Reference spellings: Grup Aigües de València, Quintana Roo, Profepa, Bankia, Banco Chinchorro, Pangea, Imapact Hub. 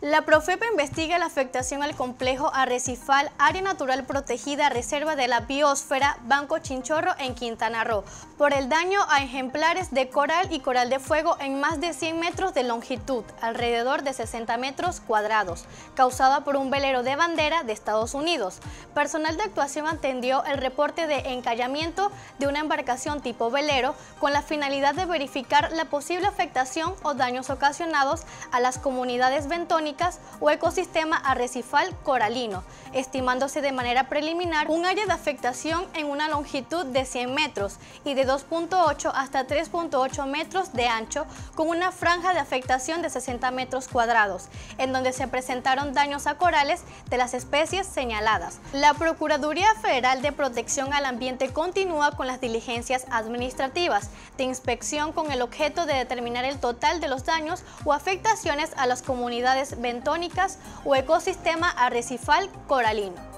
La Profepa investiga la afectación al complejo arrecifal, área natural protegida, reserva de la biosfera, Banco Chinchorro en Quintana Roo, por el daño a ejemplares de coral y coral de fuego en más de 100 metros de longitud, alrededor de 60 metros cuadrados, causada por un velero de bandera de Estados Unidos. Personal de actuación atendió el reporte de encallamiento de una embarcación tipo velero con la finalidad de verificar la posible afectación o daños ocasionados a las comunidades bentónicas o ecosistema arrecifal coralino, estimándose de manera preliminar un área de afectación en una longitud de 100 metros y de 2.8 hasta 3.8 metros de ancho, con una franja de afectación de 60 metros cuadrados, en donde se presentaron daños a corales de las especies señaladas. La Procuraduría Federal de Protección al Ambiente continúa con las diligencias administrativas de inspección con el objeto de determinar el total de los daños o afectaciones a las comunidades bentónicas o ecosistema arrecifal coralino.